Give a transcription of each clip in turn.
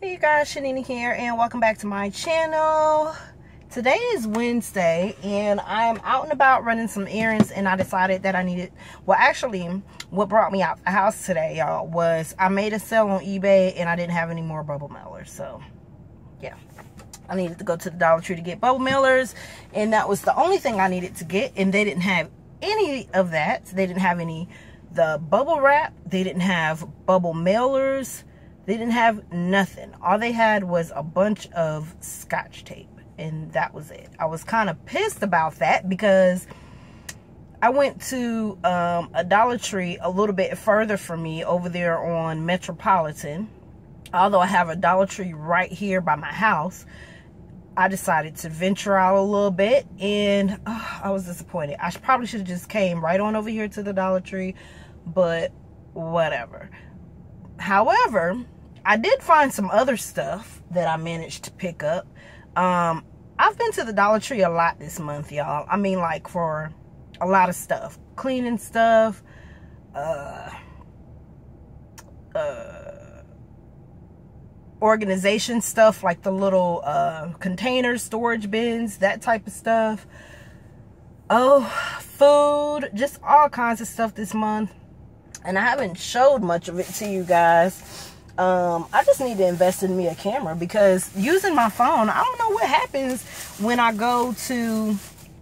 Hey you guys, Shanina here and welcome back to my channel. Today is Wednesday and I'm out and about running some errands, and I decided that I needed, well actually what brought me out the house today y'all was I made a sale on eBay and I didn't have any more bubble mailers, so yeah, I needed to go to the Dollar Tree to get bubble mailers, and that was the only thing I needed to get, and they didn't have any of that. They didn't have any the bubble wrap, they didn't have bubble mailers. They didn't have nothing. All they had was a bunch of scotch tape, and that was it. I was kind of pissed about that because I went to a Dollar Tree a little bit further from me over there on Metropolitan. Although I have a Dollar Tree right here by my house, I decided to venture out a little bit, and I was disappointed. I probably should have just came right on over here to the Dollar Tree, but whatever. However, I did find some other stuff that I managed to pick up. I've been to the Dollar Tree a lot this month, y'all. I mean, like, for a lot of stuff. Cleaning stuff. Organization stuff, like the little containers, storage bins, that type of stuff. Oh, food. Just all kinds of stuff this month. And I haven't showed much of it to you guys. I just need to invest in me a camera, because using my phone, I don't know what happens when I go to,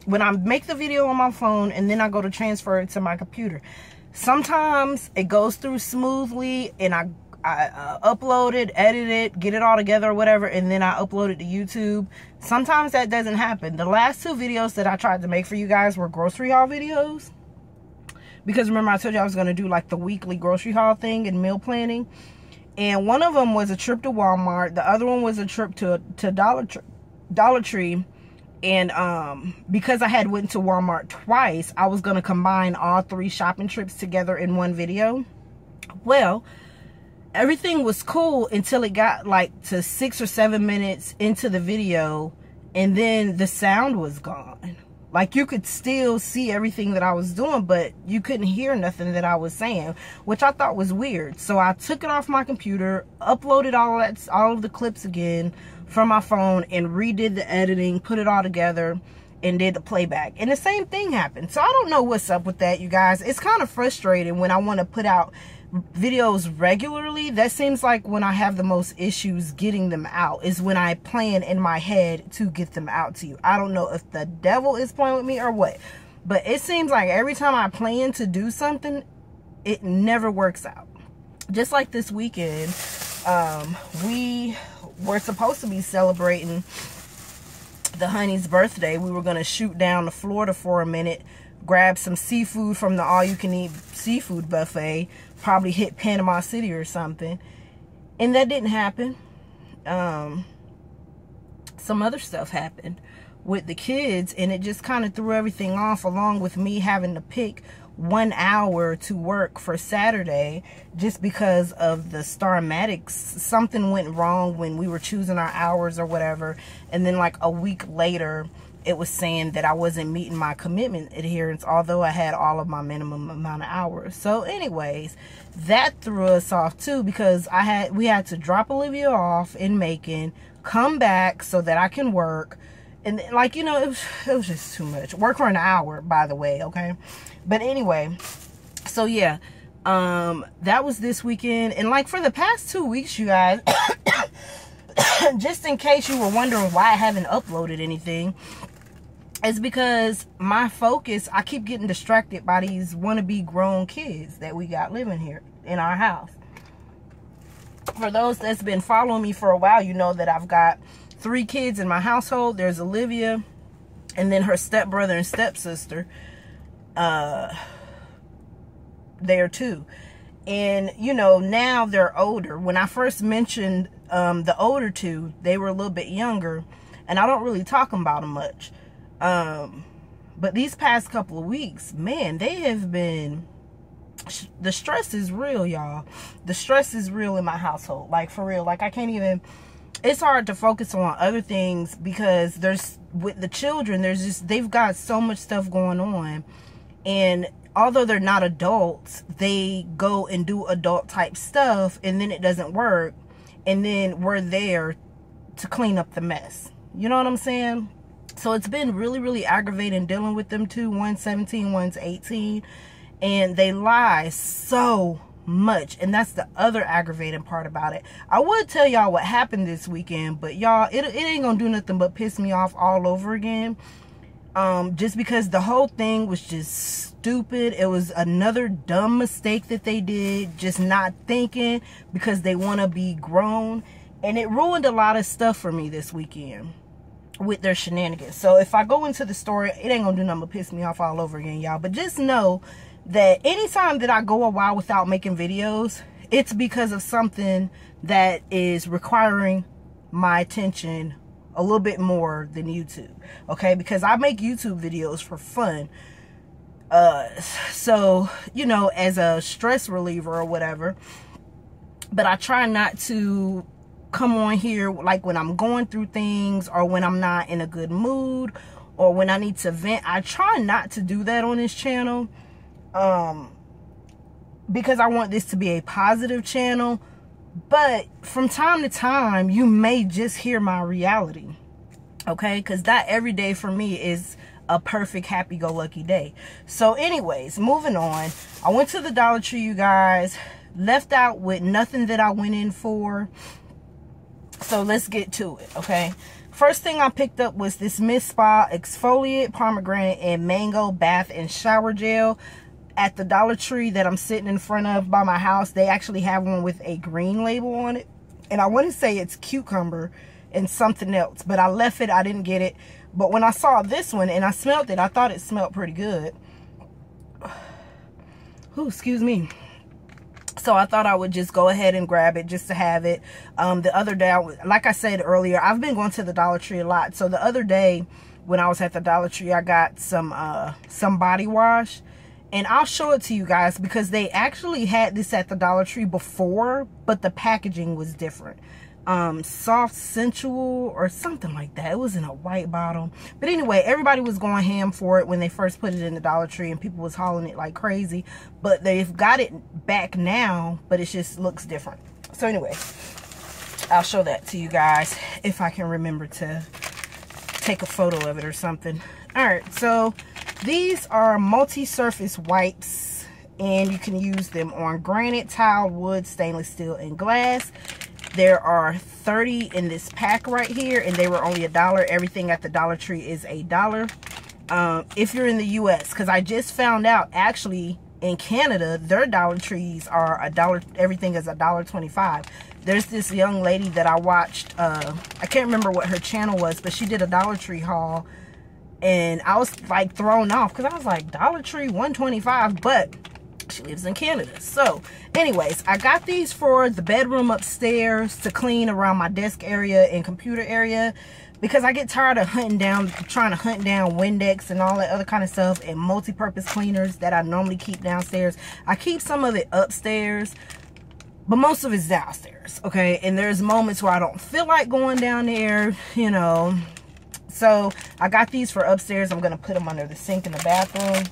when I make the video on my phone and then I go to transfer it to my computer. Sometimes it goes through smoothly and I upload it, edit it, get it all together or whatever, and then I upload it to YouTube. Sometimes that doesn't happen. The last two videos that I tried to make for you guys were grocery haul videos. Because remember I told you I was going to do like the weekly grocery haul thing and meal planning. And one of them was a trip to Walmart. The other one was a trip to Dollar Tree. And because I had went to Walmart twice, I was going to combine all three shopping trips together in one video. Well, everything was cool until it got like to 6 or 7 minutes into the video. And then the sound was gone. Like, you could still see everything that I was doing, but you couldn't hear nothing that I was saying, which I thought was weird. So I took it off my computer, uploaded all of the clips again from my phone, and redid the editing, put it all together, and did the playback. And the same thing happened. So I don't know what's up with that, you guys. It's kind of frustrating when I want to put out videos regularly. That seems like when I have the most issues getting them out, is when I plan in my head to get them out to you. I don't know if the devil is playing with me or what, but it seems like every time I plan to do something, it never works out. Just like this weekend, we were supposed to be celebrating the honey's birthday. We were going to shoot down to Florida for a minute, grab some seafood from the all-you-can-eat seafood buffet, probably hit Panama City or something, and that didn't happen. Some other stuff happened with the kids, and it just kind of threw everything off, along with me having to pick 1 hour to work for Saturday just because of the Star Metrics. Something went wrong when we were choosing our hours or whatever, and then like a week later it was saying that I wasn't meeting my commitment adherence, although I had all of my minimum amount of hours. So anyways, that threw us off too, because we had to drop Olivia off in Macon, come back so that I can work. And like, you know, it was just too much. Work for an hour, by the way, okay? But anyway, so yeah, that was this weekend. And like for the past 2 weeks, you guys, just in case you were wondering why I haven't uploaded anything, it's because my focus, I keep getting distracted by these wannabe grown kids that we got living here in our house. For those that's been following me for a while, you know that I've got 3 kids in my household. There's Olivia, and then her stepbrother and stepsister. There too. And, you know, now they're older. When I first mentioned the older two, they were a little bit younger, and I don't really talk about them much. But these past couple of weeks, man, they have been, the stress is real, y'all. The stress is real in my household, like for real. Like I can't even, it's hard to focus on other things because there's, with the children, there's just, they've got so much stuff going on. And although they're not adults, they go and do adult type stuff, and then it doesn't work. and then we're there to clean up the mess. You know what I'm saying? So it's been really, really aggravating dealing with them two. One's 17, one's 18. And they lie so much. And that's the other aggravating part about it. I would tell y'all what happened this weekend, but y'all, it ain't gonna do nothing but piss me off all over again. Just because the whole thing was just stupid. It was another dumb mistake that they did, just not thinking because they want to be grown. And it ruined a lot of stuff for me this weekend with their shenanigans. So if I go into the store, it ain't gonna do nothing but piss me off all over again, y'all. But just know that anytime that I go a while without making videos, it's because of something that is requiring my attention a little bit more than YouTube, okay? Because I make YouTube videos for fun. So, you know, as a stress reliever or whatever. But I try not to come on here like when I'm going through things or when I'm not in a good mood or when I need to vent. I try not to do that on this channel because I want this to be a positive channel. But from time to time, you may just hear my reality, okay? Because that every day for me is a perfect happy-go-lucky day. So anyways, moving on. I went to the Dollar Tree, you guys. Left out with nothing that I went in for. So let's get to it, okay? First thing I picked up was this Miss Spa Exfoliate Pomegranate and Mango Bath and Shower Gel. At the Dollar Tree that I'm sitting in front of by my house, they actually have one with a green label on it. And I want to say it's cucumber and something else. But I left it. I didn't get it. But when I saw this one and I smelled it, I thought it smelled pretty good. Ooh, excuse me. So I thought I would just go ahead and grab it just to have it. The other day, like I said earlier, I've been going to the Dollar Tree a lot. So the other day when I was at the Dollar Tree, I got some body wash. And I'll show it to you guys because they actually had this at the Dollar Tree before, but the packaging was different. Soft Sensual or something like that. It was in a white bottle. But anyway, everybody was going ham for it when they first put it in the Dollar Tree and people was hauling it like crazy. But they've got it back now, but it just looks different. So anyway, I'll show that to you guys if I can remember to take a photo of it or something. Alright, so these are multi-surface wipes, and you can use them on granite, tile, wood, stainless steel, and glass. There are 30 in this pack right here, and they were only $1. Everything at the Dollar Tree is $1 if you're in the U.S. Because I just found out, actually, in Canada, their Dollar Trees are $1. Everything is $1.25. There's this young lady that I watched. I can't remember what her channel was, but she did a Dollar Tree haul. And I was like thrown off because I was like, Dollar Tree $1.25, but she lives in Canada. So anyways, I got these for the bedroom upstairs to clean around my desk area and computer area because I get tired of trying to hunt down Windex and all that other kind of stuff and multi-purpose cleaners that I normally keep downstairs. I keep some of it upstairs, but most of it's downstairs, okay? And there's moments where I don't feel like going down there, you know. So I got these for upstairs. I'm going to put them under the sink in the bathroom.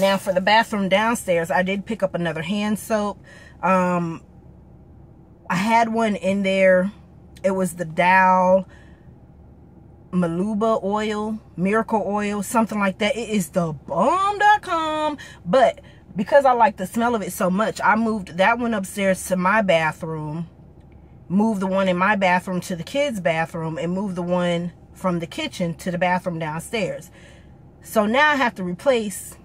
Now for the bathroom downstairs, I did pick up another hand soap. I had one in there. It was the Dow Maluba oil, miracle oil, something like that. It is the bomb.com. But because I like the smell of it so much, I moved that one upstairs to my bathroom, moved the one in my bathroom to the kids' bathroom, and moved the one from the kitchen to the bathroom downstairs. So now I have to replace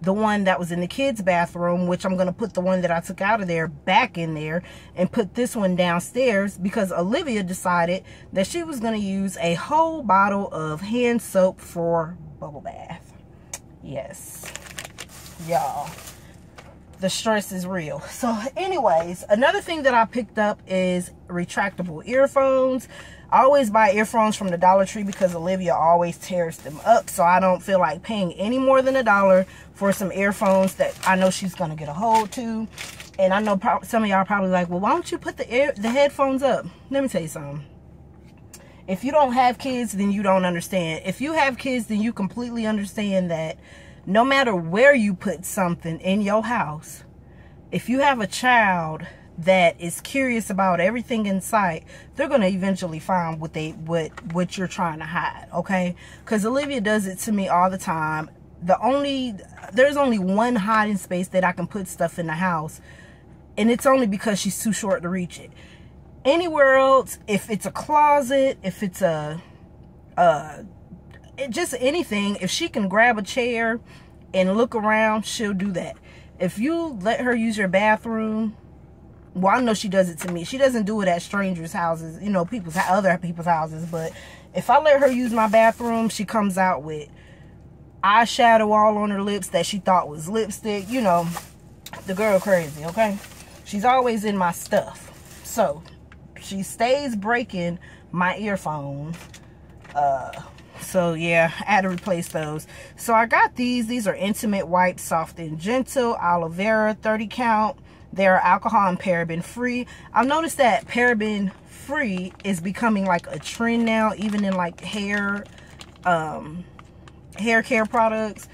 the one that was in the kids' bathroom, which I'm going to put the one that I took out of there back in there and put this one downstairs because Olivia decided that she was going to use a whole bottle of hand soap for bubble bath. Yes, y'all, the stress is real. So anyways, another thing that I picked up is retractable earphones. I always buy earphones from the Dollar Tree because Olivia always tears them up. So I don't feel like paying any more than $1 for some earphones that I know she's going to get a hold to. And I know some of y'all probably like, well, why don't you put the headphones up? Let me tell you something. If you don't have kids, then you don't understand. If you have kids, then you completely understand that no matter where you put something in your house, if you have a child, that is curious about everything in sight, they're going to eventually find what you're trying to hide, okay? Because Olivia does it to me all the time. There's only one hiding space that I can put stuff in the house, and it's only because she's too short to reach it. Anywhere else, if it's a closet, if it's just anything, if she can grab a chair and look around, she'll do that. If you let her use your bathroom, well, I know she does it to me. She doesn't do it at strangers' houses, you know, other people's houses. But if I let her use my bathroom, she comes out with eyeshadow all on her lips that she thought was lipstick. You know, the girl crazy, okay? She's always in my stuff. So she stays breaking my earphones. So yeah, I had to replace those. So I got these. These are intimate wipes, soft and gentle, aloe vera, 30 count. They're alcohol and paraben free. I've noticed that paraben free is becoming like a trend now, even in like hair care products.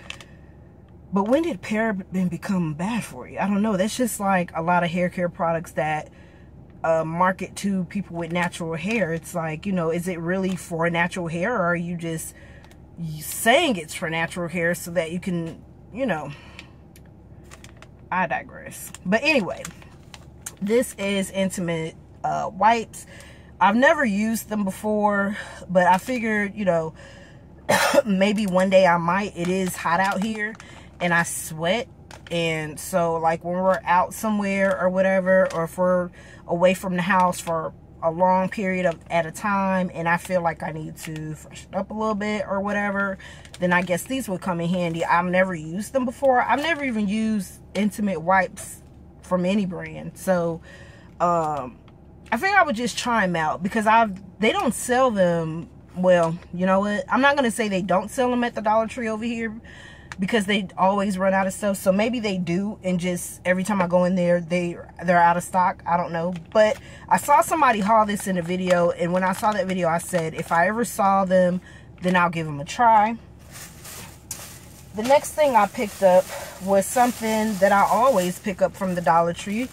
But when did paraben become bad for you? I don't know. That's just like a lot of hair care products that market to people with natural hair. It's like, you know, is it really for natural hair, or are you just saying it's for natural hair so that you can, you know? I digress. But anyway, this is intimate wipes. I've never used them before, but I figured, you know, maybe one day I might. It is hot out here and I sweat, and so like when we're out somewhere or whatever, or if we're away from the house for a long period at a time and I feel like I need to freshen up a little bit or whatever, then I guess these would come in handy. I've never used them before. I've never even used intimate wipes from any brand. So I think I would just try them out, because they don't sell them. Well, you know what, I'm not gonna say they don't sell them at the Dollar Tree over here, because they always run out of stuff. So maybe they do, and just every time I go in there, they're out of stock. I don't know. But I saw somebody haul this in a video, and when I saw that video, I said, if I ever saw them, then I'll give them a try. The next thing I picked up was something that I always pick up from the Dollar Tree,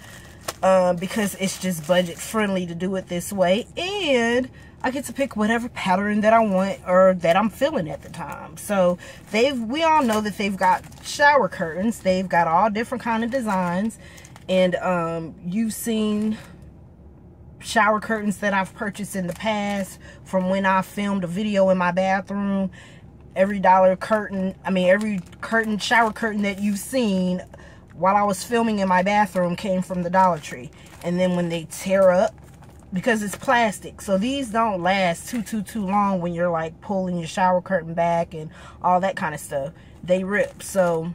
because it's just budget friendly to do it this way, and I get to pick whatever pattern that I want or that I'm feeling at the time. So we all know that they've got shower curtains. They've got all different kind of designs, and you've seen shower curtains that I've purchased in the past from when I filmed a video in my bathroom. Every shower curtain that you've seen while I was filming in my bathroom came from the Dollar Tree. And then when they tear up, because it's plastic, so these don't last too long when you're like pulling your shower curtain back and all that kind of stuff, they rip. So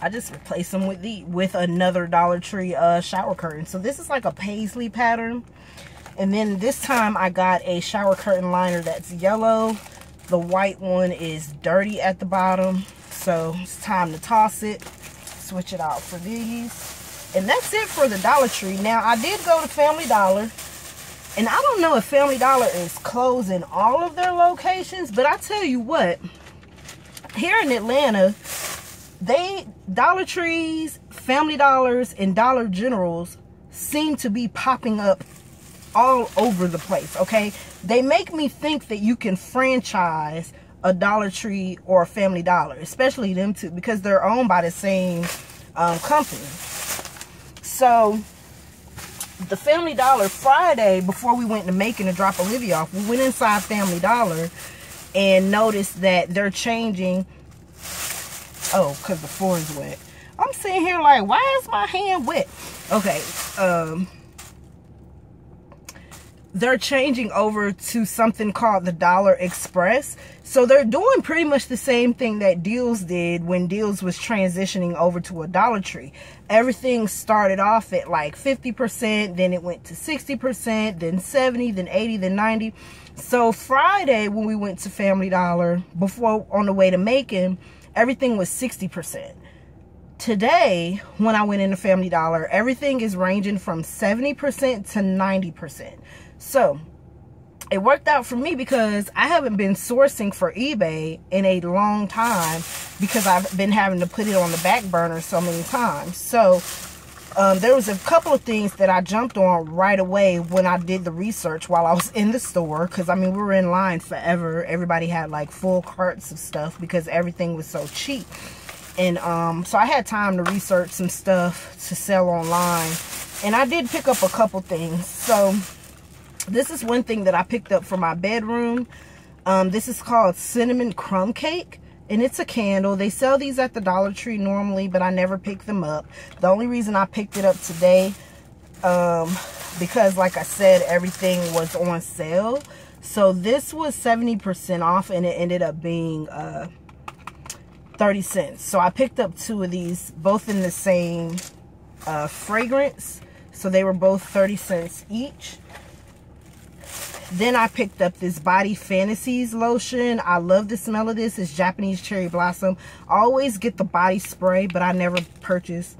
I just replaced them with another Dollar Tree shower curtain. So this is like a paisley pattern, and then this time I got a shower curtain liner that's yellow. The white one is dirty at the bottom, so it's time to toss it, switch it out for these. And that's it for the Dollar Tree. Now I did go to Family Dollar, and I don't know if Family Dollar is closing all of their locations, but I tell you what, here in Atlanta, Dollar Trees, Family Dollars, and Dollar Generals seem to be popping up all over the place, okay? They make me think that you can franchise a Dollar Tree or a Family Dollar, especially them two, because they're owned by the same company. So the Family Dollar, Friday before we went to Macon to drop Olivia off, we went inside Family Dollar and noticed that they're changing. Oh, because the floor is wet. I'm sitting here like, why is my hand wet? Okay. They're changing over to something called the Dollar Express. So they're doing pretty much the same thing that Deals did when Deals was transitioning over to a Dollar Tree. Everything started off at like 50%, then it went to 60%, then 70, then 80, then 90. So Friday when we went to Family Dollar, before on the way to Macon, everything was 60%. Today, when I went into Family Dollar, everything is ranging from 70% to 90%. So it worked out for me, because I haven't been sourcing for eBay in a long time, because I've been having to put it on the back burner so many times. So There was a couple of things that I jumped on right away when I did the research while I was in the store, because I mean, we were in line forever. Everybody had like full carts of stuff because everything was so cheap. And so I had time to research some stuff to sell online, and I did pick up a couple things. So this is one thing that I picked up for my bedroom. This is called cinnamon crumb cake, and it's a candle. They sell these at the Dollar Tree normally, but I never pick them up. The only reason I picked it up today, because like I said, everything was on sale. So this was 70% off, and it ended up being 30 cents. So I picked up two of these, both in the same fragrance, so they were both 30 cents each. Then I picked up this Body Fantasies lotion. I love the smell of this. It's Japanese cherry blossom. I always get the body spray, but I never purchase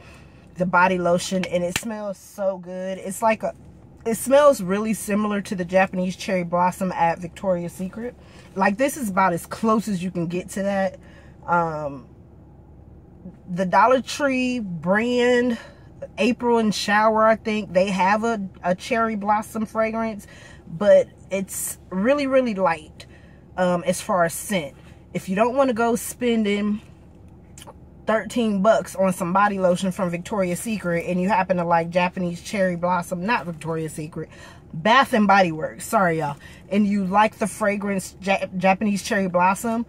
the body lotion, and it smells so good. It's like a, it smells really similar to the Japanese cherry blossom at Victoria's Secret. Like, this is about as close as you can get to that. The Dollar Tree brand, April and Shower, I think they have a cherry blossom fragrance, but it's really, really light as far as scent. If you don't want to go spending $13 on some body lotion from Victoria's Secret and you happen to like Japanese cherry blossom, not Victoria's Secret, Bath and Body Works, sorry y'all, and you like the fragrance Japanese cherry blossom,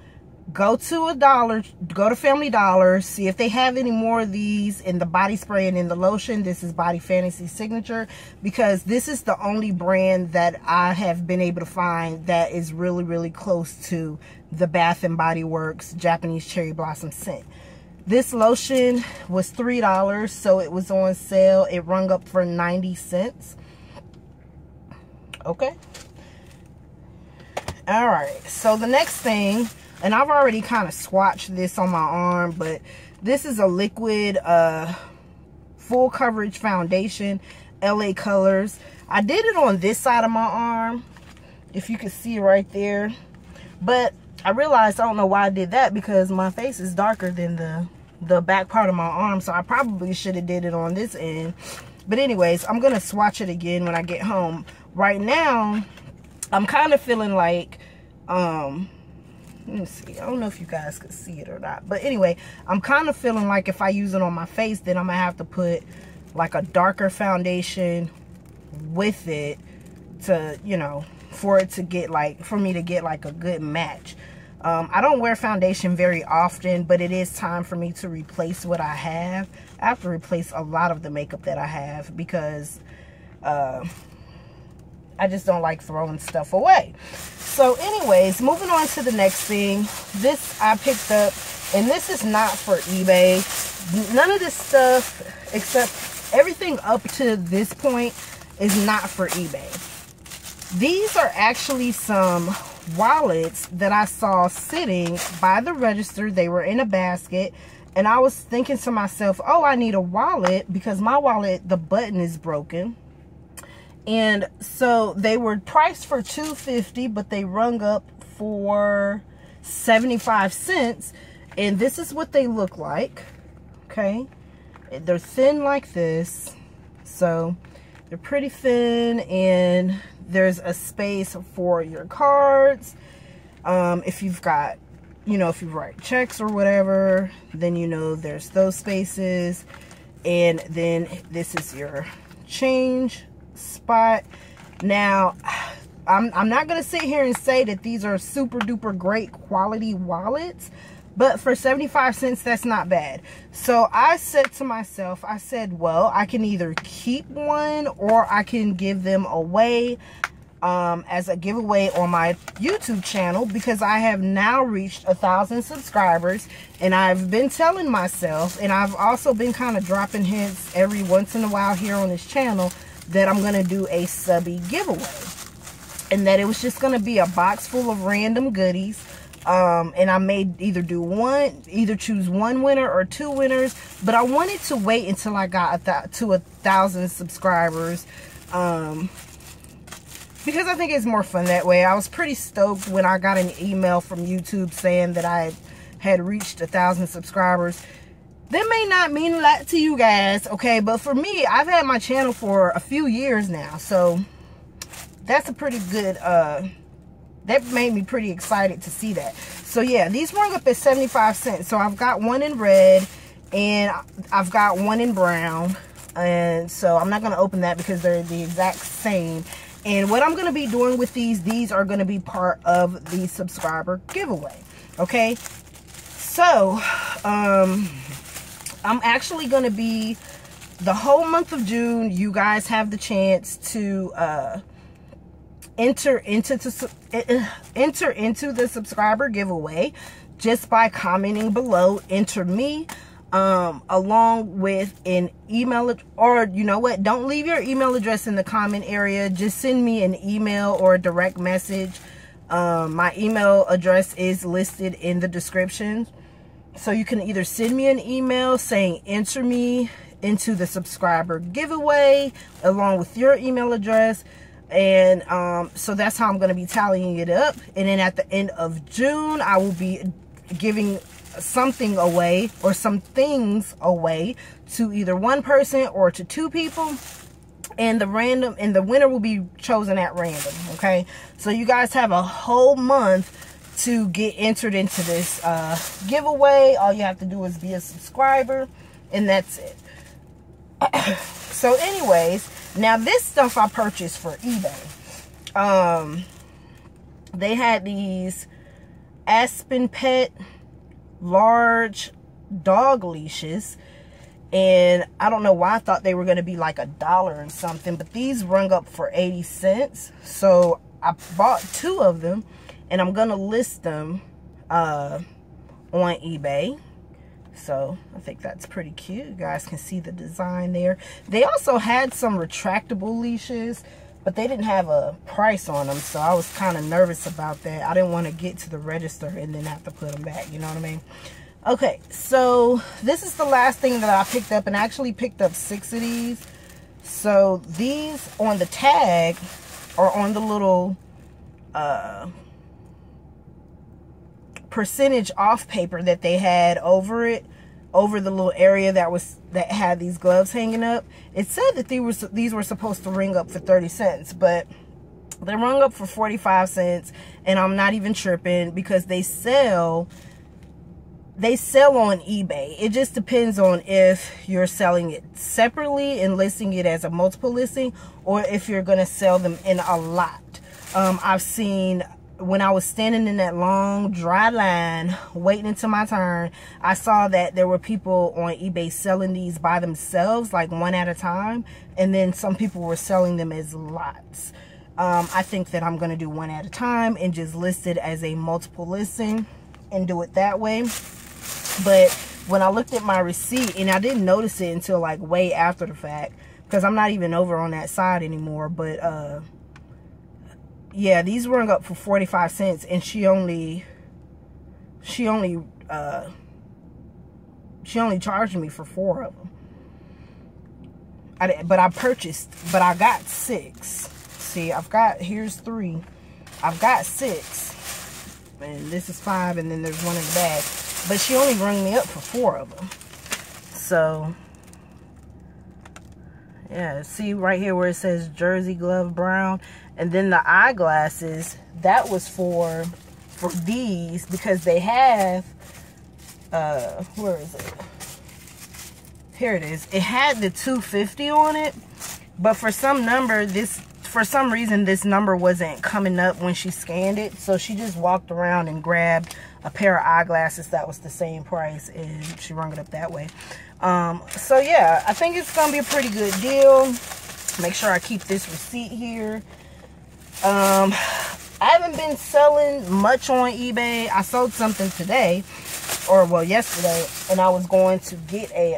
go to a Dollar, go to Family Dollar, see if they have any more of these in the body spray and in the lotion. This is Body Fantasy Signature, because this is the only brand that I have been able to find that is really, really close to the Bath and Body Works Japanese cherry blossom scent. This lotion was $3, so it was on sale. It rung up for 90 cents. Okay. All right, so the next thing, and I've already kind of swatched this on my arm, but this is a liquid full coverage foundation, LA Colors. I did it on this side of my arm, if you can see right there. But I realized I don't know why I did that, because my face is darker than the back part of my arm, so I probably should have did it on this end. But anyways, I'm going to swatch it again when I get home. Right now, I'm kind of feeling like... let me see, I don't know if you guys could see it or not, but anyway, I'm kind of feeling like if I use it on my face, then I'm gonna have to put like a darker foundation with it to, you know, for it to get like, for me to get like a good match. I don't wear foundation very often, but it is time for me to replace what I have. I have to replace a lot of the makeup that I have, because I just don't like throwing stuff away. So anyways, moving on to the next thing. This I picked up, and this is not for eBay. None of this stuff, except everything up to this point, is not for eBay. These are actually some wallets that I saw sitting by the register. They were in a basket, and I was thinking to myself, oh, I need a wallet, because my wallet, the button is broken. And so they were priced for $2.50, but they rung up for 75 cents. And this is what they look like, okay? They're thin like this. So they're pretty thin, and there's a space for your cards. If you've got, you know, if you write checks or whatever, then, you know, there's those spaces. And then this is your change spot. Now, I'm not gonna sit here and say that these are super duper great quality wallets, but for 75 cents, that's not bad. So I said to myself, I said, well, I can either keep one or I can give them away as a giveaway on my YouTube channel, because I have now reached 1,000 subscribers, and I've been telling myself, and I've also been kind of dropping hints every once in a while here on this channel, that I'm gonna do a subby giveaway, and that it was just gonna be a box full of random goodies, and I may either do one, either choose one winner or two winners, but I wanted to wait until I got to 1,000 subscribers, because I think it's more fun that way. I was pretty stoked when I got an email from YouTube saying that I had reached 1,000 subscribers. That may not mean a lot to you guys, okay? But for me, I've had my channel for a few years now, so that's a pretty good, that made me pretty excited to see that. So yeah, these rung up at 75 cents. So I've got one in red and I've got one in brown, and so I'm not going to open that because they're the exact same. And what I'm going to be doing with these are going to be part of the subscriber giveaway, okay? So I'm actually going to be, the whole month of June, you guys have the chance to enter into the subscriber giveaway just by commenting below, enter me, along with an email, or you know what, don't leave your email address in the comment area, just send me an email or a direct message. My email address is listed in the description, so you can either send me an email saying enter me into the subscriber giveaway along with your email address, and so that's how I'm going to be tallying it up. And then at the end of June, I will be giving something away, or some things away, to either one person or to two people, and the winner will be chosen at random, okay? So you guys have a whole month to get entered into this giveaway. All you have to do is be a subscriber, and that's it. So anyways, now this stuff I purchased for eBay. They had these Aspen Pet large dog leashes, and I don't know why I thought they were going to be like $1 and something, but these rung up for 80 cents. So I bought two of them, and I'm going to list them on eBay. So I think that's pretty cute. You guys can see the design there. They also had some retractable leashes, but they didn't have a price on them, so I was kind of nervous about that. I didn't want to get to the register and then have to put them back, you know what I mean? Okay, so this is the last thing that I picked up, and I actually picked up 6 of these. So these on the tag are on the little percentage off paper that they had over it, over the little area that had these gloves hanging up. It said that these were supposed to ring up for 30 cents, but they rung up for 45 cents, and I'm not even tripping because they sell on eBay. It just depends on if you're selling it separately and listing it as a multiple listing, or if you're going to sell them in a lot. I've seen, when I was standing in that long dry line waiting until my turn, I saw that there were people on eBay selling these by themselves, like one at a time, and then some people were selling them as lots. I think that I'm going to do one at a time and just list it as a multiple listing and do it that way. But when I looked at my receipt, and I didn't notice it until like way after the fact, because I'm not even over on that side anymore, but yeah, these rung up for 45 cents, and she only charged me for 4 of them. But I got 6. See, here's 3. I've got 6, and this is 5, and then there's one in the bag. But she only rung me up for 4 of them. So yeah, see right here where it says Jersey Glove Brown, and then the eyeglasses, that was for these, because they have, where is it? Here it is. It had the 250 on it, but for some reason, this number wasn't coming up when she scanned it, so she just walked around and grabbed a pair of eyeglasses that was the same price, and she rung it up that way. So yeah, I think it's gonna be a pretty good deal. Make sure I keep this receipt here. I haven't been selling much on eBay. I sold something today, or well, yesterday, and I was going to get a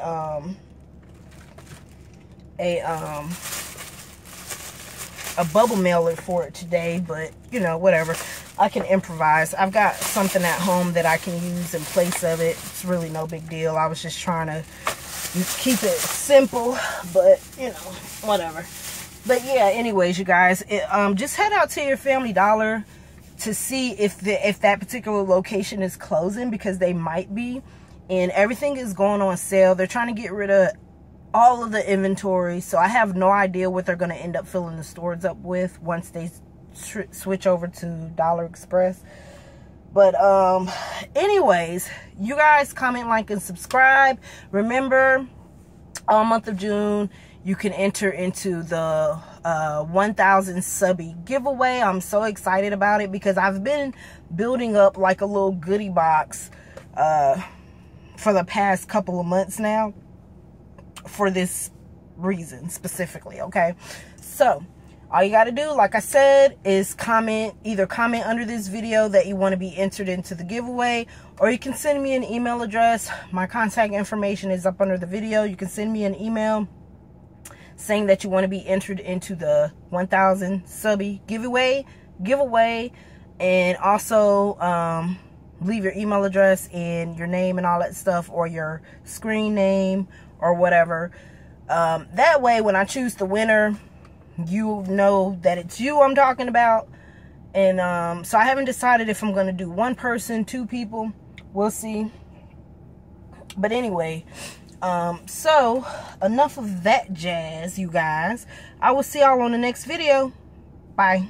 bubble mailer for it today, but you know, whatever, I can improvise. I've got something at home that I can use in place of it. It's really no big deal. I was just trying to keep it simple, but you know, whatever. But yeah, anyways, you guys, just head out to your Family Dollar to see if that particular location is closing, because they might be. and everything is going on sale. They're trying to get rid of all of the inventory, so I have no idea what they're going to end up filling the stores up with once they switch over to Dollar Express. But anyways, you guys comment, like, and subscribe. Remember, all month of June you can enter into the 1,000 subby giveaway. I'm so excited about it because I've been building up like a little goodie box for the past couple of months now, for this reason specifically. Okay, so all you got to do, like I said, is comment, either comment under this video that you want to be entered into the giveaway, or you can send me an email address. My contact information is up under the video. You can send me an email saying that you want to be entered into the 1,000 subby giveaway, and also leave your email address and your name and all that stuff, or your screen name or whatever. That way when I choose the winner, you know that it's you I'm talking about. And so I haven't decided if I'm gonna do one person, two people, we'll see. But anyway, so enough of that jazz, you guys. I will see y'all on the next video. Bye.